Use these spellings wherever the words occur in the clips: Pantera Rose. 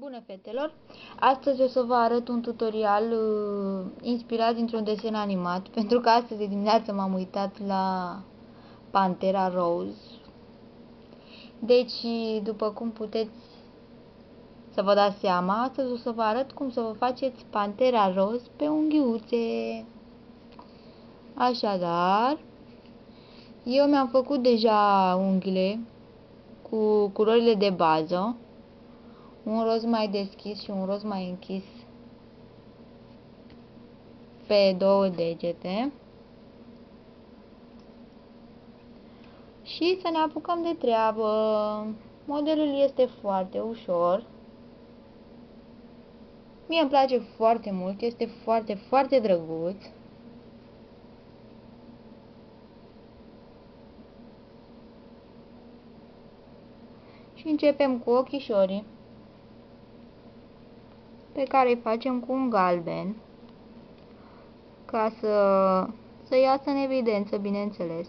Bună, fetelor! Astăzi o să vă arăt un tutorial inspirat dintr-un desen animat, pentru că astăzi de dimineață m-am uitat la Pantera Rose. Deci, după cum puteți să vă dați seama, astăzi o să vă arăt cum să vă faceți Pantera Rose pe unghiuțe. Așadar, eu mi-am făcut deja unghiile cu culorile de bază. Un roz mai deschis și un roz mai închis pe două degete. Și să ne apucăm de treabă. Modelul este foarte ușor. Mie îmi place foarte mult, este foarte, foarte drăguț. Și începem cu ochișorii, pe care îi facem cu un galben, ca să iasă în evidență, bineînțeles.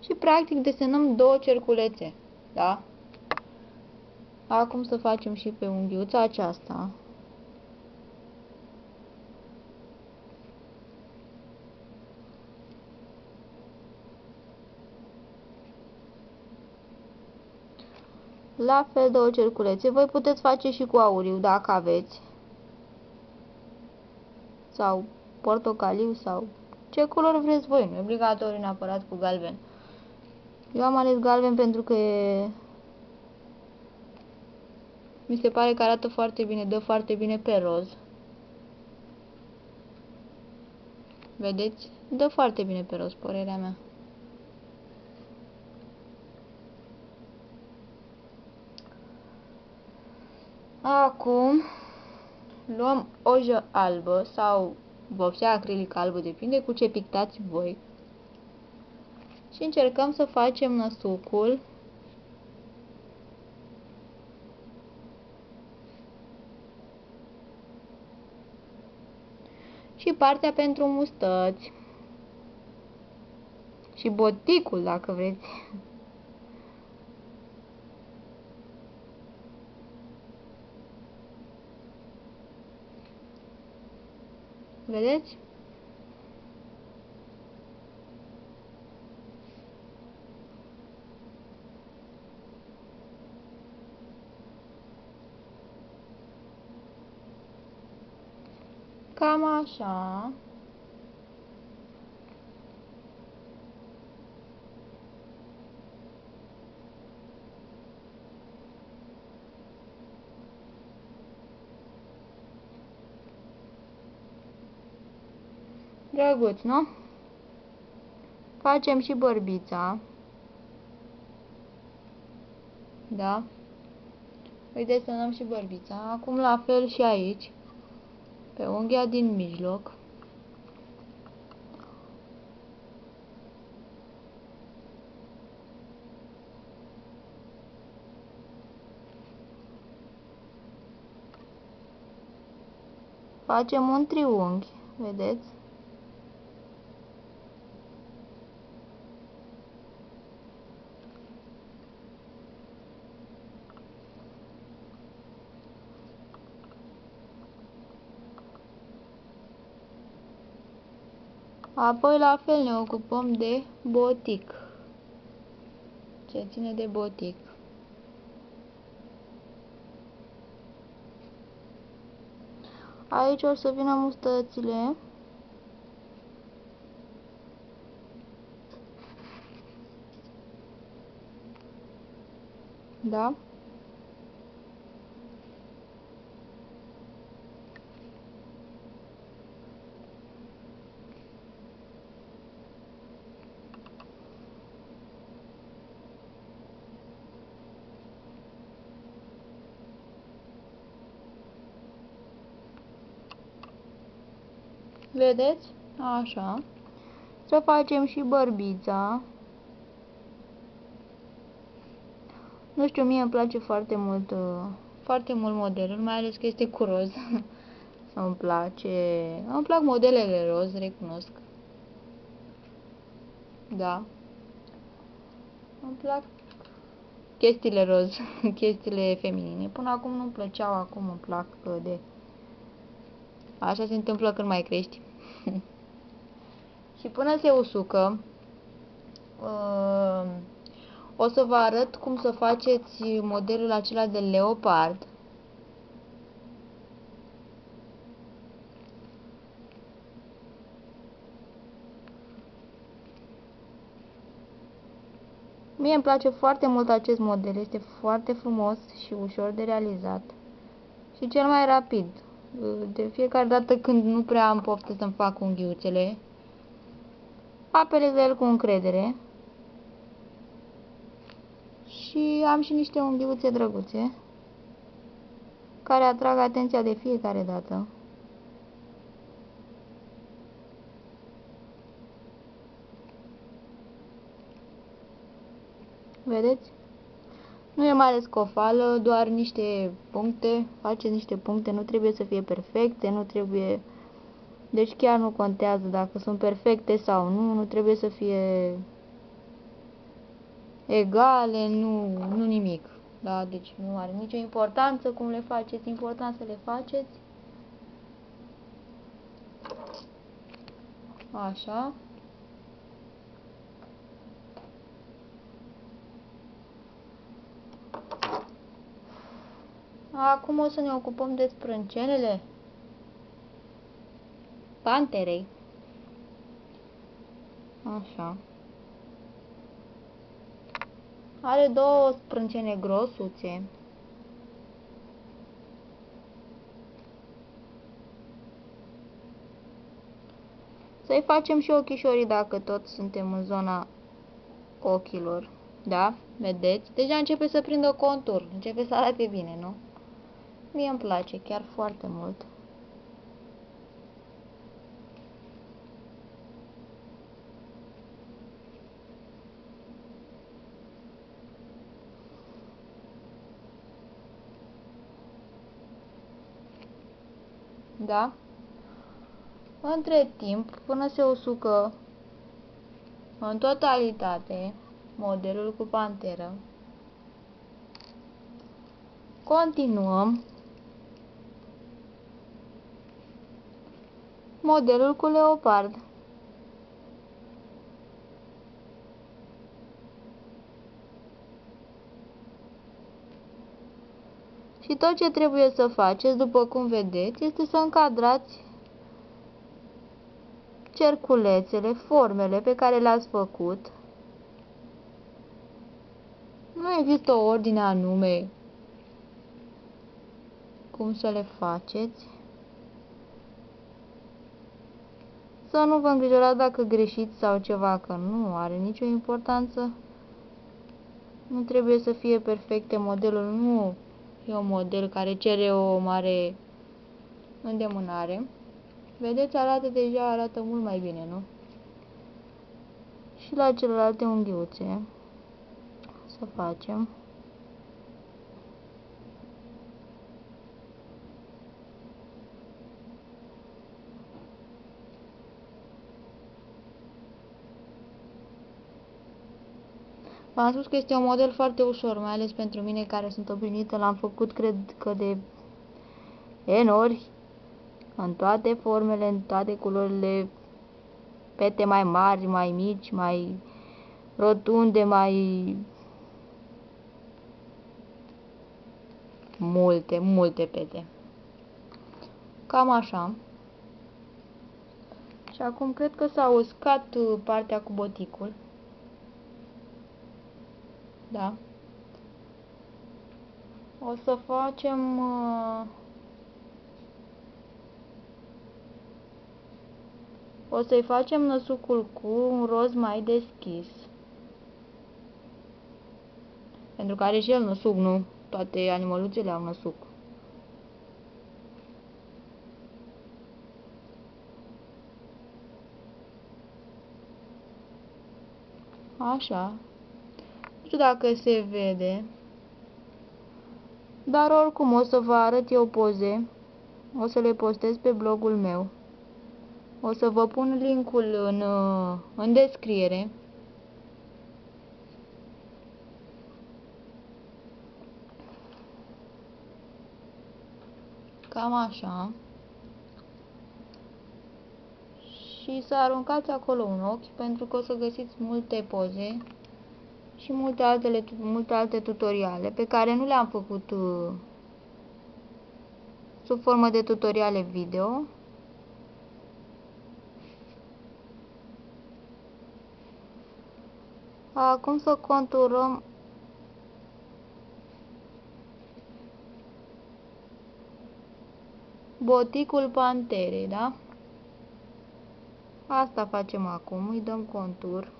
Și practic desenăm două cerculețe, da? Acum să facem și pe unghiuța aceasta. La fel, două cerculețe. Voi puteți face și cu auriu, dacă aveți. Sau portocaliu, sau ce culoare vreți voi. Nu e obligatoriu neapărat cu galben. Eu am ales galben pentru că mi se pare că arată foarte bine, dă foarte bine pe roz. Vedeți? Dă foarte bine pe roz, părerea mea. Acum luăm ojă albă sau vopsea acrilică albă, depinde cu ce pictați voi. Și încercăm să facem năsucul și partea pentru mustăți și boticul, dacă vreți. Vedeți? Cam așa. Drăguț, nu? Facem și bărbița. Da? Îi desenăm și bărbița. Acum la fel și aici. Pe unghia din mijloc. Facem un triunghi. Vedeți? Apoi la fel ne ocupăm de botic, ce ține de botic. Aici o să vină mustățile. Da? Vedeți? Așa. Să facem și bărbița. Nu știu, mie îmi place foarte mult modelul, mai ales că este cu roz. Îmi place, îmi plac modelele roz, recunosc. Da. Îmi plac chestiile roz, chestiile feminine. Până acum nu-mi plăceau, acum îmi plac de... Așa se întâmplă când mai crești. Și până se usucă, o să vă arăt cum să faceți modelul acela de leopard. Mie îmi place foarte mult acest model, este foarte frumos și ușor de realizat și cel mai rapid. De fiecare dată când nu prea am poftă să-mi fac unghiuțele, apelez la el cu încredere și am și niște unghiuțe drăguțe care atrag atenția de fiecare dată. Vedeți? Nu e mare scofală, doar niște puncte, faceți niște puncte, nu trebuie să fie perfecte, nu trebuie... Deci chiar nu contează dacă sunt perfecte sau nu, nu trebuie să fie egale, nu nimic. Da, deci nu are nicio importanță cum le faceți, important să le faceți. Așa. Acum o să ne ocupăm de sprâncenele panterei. Așa. Are două sprâncene grosuțe. Să-i facem și ochișorii dacă tot suntem în zona ochilor. Da? Vedeți? Deja începe să prindă contur. Începe să arate bine, nu? Mie îmi place chiar foarte mult. Da? Între timp, până se usucă în totalitate modelul cu panteră, continuăm modelul cu leopard. Și tot ce trebuie să faceți, după cum vedeți, este să încadrați cerculețele, formele pe care le-ați făcut. Nu există o ordine anume cum să le faceți. Să nu vă îngrijorați dacă greșiți sau ceva, că nu are nicio importanță. Nu trebuie să fie perfecte modelul, nu e un model care cere o mare îndemânare. Vedeți, arată deja, arată mult mai bine, nu? Și la celelalte unghiuțe să facem. V-am spus că este un model foarte ușor, mai ales pentru mine care sunt obișnuită, l-am făcut cred că de N ori, în toate formele, în toate culorile, pete mai mari, mai mici, mai rotunde, mai multe pete. Cam așa. Și acum cred că s-a uscat partea cu boticul. Da. O să facem o să-i facem năsucul cu un roz mai deschis. Pentru că are și el năsuc, nu? Toate animăluțele au năsuc. Așa. Nu știu dacă se vede, dar oricum o să vă arăt eu poze O să le postez pe blogul meu. O să vă pun linkul în descriere. Cam așa. Și să aruncați acolo un ochi, pentru că o să găsiți multe poze și multe alte tutoriale pe care nu le-am făcut sub formă de tutoriale video. Acum să conturăm boticul panterei, da? Asta facem acum, îi dăm contur.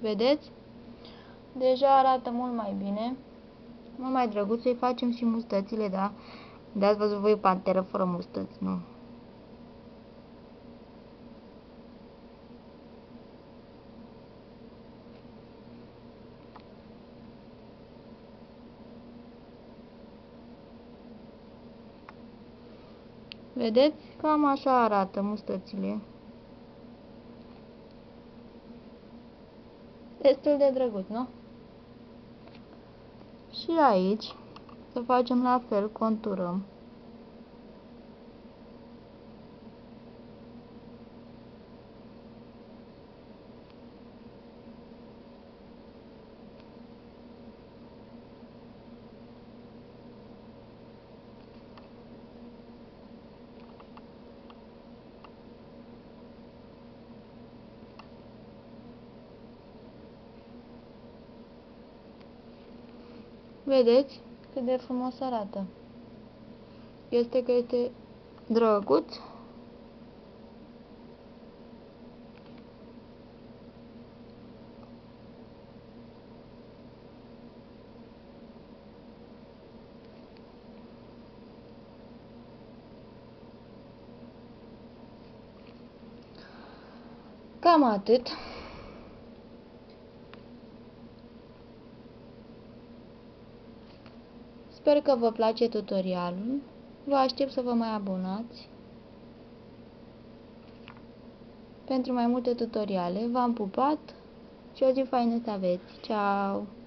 Vedeți? Deja arată mult mai bine, mult mai drăguț. Să-i facem și mustățile, da? De ați văzut voi panteră fără mustăți, nu? Vedeți? Cam așa arată mustățile. Destul de drăguț, nu? Și aici să facem la fel, conturăm. Vedeți cât de frumos arată. Este că este drăguț. Cam atât. Sper că vă place tutorialul, vă aștept să vă mai abonați pentru mai multe tutoriale. V-am pupat și o zi faină să aveți! Ceau!